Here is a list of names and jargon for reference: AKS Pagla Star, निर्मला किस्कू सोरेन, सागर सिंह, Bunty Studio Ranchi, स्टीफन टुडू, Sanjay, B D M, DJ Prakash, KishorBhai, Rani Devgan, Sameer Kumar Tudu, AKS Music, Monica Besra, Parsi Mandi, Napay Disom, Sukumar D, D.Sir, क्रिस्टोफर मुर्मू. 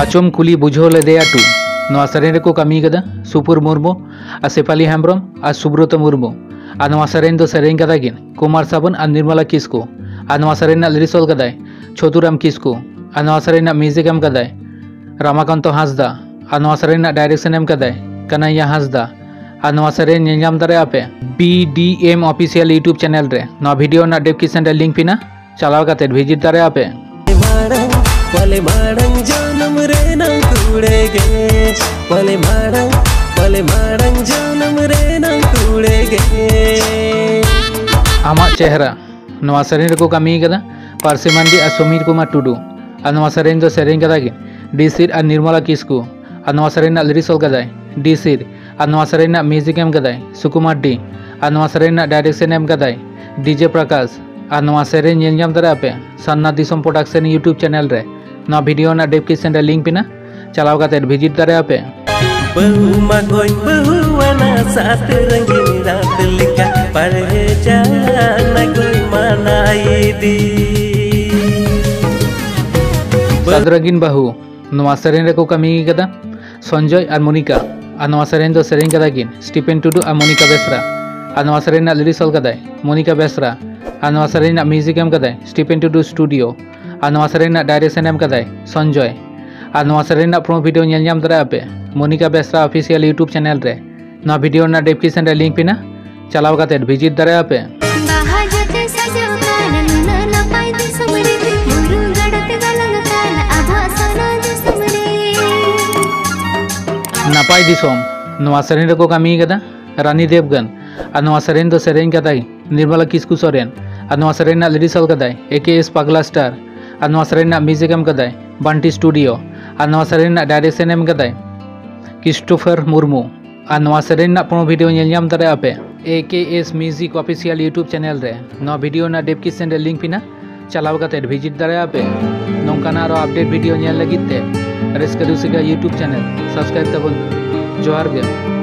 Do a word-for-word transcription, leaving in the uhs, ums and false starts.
ᱟᱪᱚᱢ ᱠᱩᱞᱤ ᱵᱩᱡᱷᱟᱹᱣ ᱞᱮᱫᱮᱭᱟ ᱴᱩ ᱱᱚᱣᱟ ᱥᱮᱨᱮᱧ ᱨᱮᱠᱚ ᱠᱟᱹᱢᱤ ᱠᱟᱫᱟ ᱥᱩᱯᱩᱨ ᱢᱩᱨᱢᱩ ᱟᱨ ᱥᱮᱯᱷᱟᱞᱤ ᱦᱮᱢᱵᱨᱚᱢ ᱟᱨ ᱥᱩᱵᱨᱚᱛ ᱢᱩᱨᱢᱩ ᱟᱨ ᱱᱚᱣᱟ ᱥᱮᱨᱮᱧ ᱫᱚ ᱥᱮᱨᱮᱧ ᱠᱟᱫᱟ ᱠᱤᱱ ᱠᱩᱢᱟᱨ ᱥᱟᱵᱚᱱ ᱟᱨ ᱱᱤᱨᱢᱟᱞᱟ ᱠᱤᱥᱠᱩ ᱟᱨ ᱱᱚᱣᱟ ᱥᱮᱨᱮᱧ ᱨᱮᱱᱟᱜ ᱞᱤᱨᱤᱠᱥ ᱚᱞ ᱠᱟᱫᱟᱭ ᱪᱷᱩᱛᱩᱨᱟᱢ ᱠᱤᱥᱠᱩ ᱟᱨ ᱱᱚᱣᱟ ᱥᱮᱨᱮᱧ ᱨᱮᱱᱟᱜ ᱢᱤᱭᱩᱡᱤᱠ ᱮᱢ ᱠᱟᱫᱟᱭ ᱨᱟᱢᱟᱠᱟᱱᱛ ᱦᱟᱸᱥᱫᱟ ᱟᱨ ᱱᱚᱣᱟ ᱥᱮᱨᱮᱧ ᱨᱮᱱᱟᱜ ᱰᱟᱭᱨᱮᱠᱥᱚᱱ ᱮᱢ ᱠᱟᱫᱟᱭ ᱠᱟᱱᱦᱟᱭᱟ ᱦᱟᱸᱥᱫᱟ और नवा सेरेन नियम दारे आपे B D M official YouTube channel रे ना वीडियो ना डिस्क्रिप्शन रे लिंक पिना चलाव काते विजिट दारे आपे पले माडन जनम रे ना टूडे गे पले माडन पले माडन जनम रे ना टूडे गे आमा चेहरा नवा सेरेन को कमी कदा पारसी मंडी और समीर कुमार टुडू और नवा सेरेन जो सेरेन कदा के डी सिर और निर्मला किस्कू और नवा सेरेन ना लिरिक्स कदा डी सिर और नवा सेरेन ना म्यूजिक एम कदाय सुकुमार डी और नवा सेरेन ना डायरेक्शन एम कदाय डीजे प्रकाश और नवा सेरेन ᱧᱮᱞ ᱧᱟᱢ ᱫᱟᱲᱮ ᱟᱯᱮ ᱥᱟᱱᱱᱟ ᱫᱤᱥᱚᱢ ᱯᱨᱚᱰᱟᱠᱥᱚᱱ ᱤᱭᱩᱴᱩᱵ ᱪᱮᱱᱮᱞ ᱨᱮ ᱱᱚᱣᱟ ᱵᱷᱤᱰᱤᱭᱳ ᱨᱮᱱᱟᱜ ᱰᱮᱥᱠᱨᱤᱯᱥᱚᱱ ᱨᱮ ᱞᱤᱝᱠ ᱢᱮᱱᱟᱜᱼᱟ ᱪᱟᱞᱟᱣ ᱠᱟᱛᱮ ᱵᱷᱤᱡᱤᱴ ᱫᱟᱲᱮ ᱟᱯᱮ ᱵᱟᱹᱦᱩ ᱢᱟᱜᱚᱧ ᱵᱟᱹᱦᱩᱣᱟᱱᱟ ᱥᱟᱛ ᱨᱚᱝᱜᱤᱱ ᱨᱟᱛ ᱞᱮᱠᱟ ᱯᱟᱲᱦᱮ ᱡᱟᱱᱟ ᱠᱚᱭ ᱢᱟᱱᱟᱭᱤᱫᱤ ᱥᱟᱛ ᱨᱚᱝᱜᱤᱱ ᱵᱟᱹᱦᱩ ᱱᱚᱣᱟ ᱥᱮᱨᱮᱧ ᱨᱮᱠᱚ ᱠᱟᱹᱢᱤ ᱟᱠᱟᱫᱟ ᱥᱚᱧᱡᱚᱭ ᱟᱨ ᱢᱚᱱᱤᱠᱟ और नवा सेरेन दो सेरेन कदा किन स्टीफन टुडू और मोनिका बेसरा और नवा सेरेन ना लिरिक्स ऑल कदा मोनिका बेसरा और नवा सेरेन ना म्यूजिक एम कदा स्टीफन टुडू स्टूडियो और नवा सेरेन ना डायरेक्शन एम कदा संजय और नवा सेरेन ना प्रो वीडियो ᱧᱮᱞ ᱧᱟᱢ ᱫᱟᱲᱮ ᱟᱯᱮ Monika Besra official YouTube channel रे ना वीडियो ना डिस्क्रिप्शन रे लिंक पिना चलाव काते विजिट दारे आपे नापाय दिसोम नवा सेरेन रे को कमी कदा रानी देवगन और नवा सेरेन दो सेरेन कदाई निर्मला किस्कू सोरेन और नवा सेरेन ना लिरिक्स ऑल कदाई एकेएस पगला स्टार और नवा सेरेन ना म्यूजिक एम कदाई बंटी स्टूडियो और नवा सेरेन ना डायरेक्शन एम कदाई क्रिस्टोफर मुर्मू और नवा सेरेन ना पुरो वीडियो ᱧᱮᱞ ᱧᱟᱢ ᱫᱟᱲᱮ ᱟᱯᱮ AKS music official YouTube channel रे नवा वीडियो ना डिस्क्रिप्शन रे लिंक पिना चलाव काते विजिट दारे आपे नोंकाना रो अपडेट वीडियो ᱧᱮᱞ ᱞᱟᱹᱜᱤᱫ ᱛᱮ रिस्क दूसरी का यूट्यूब चैनल सब्सक्राइब तब जोहार गया।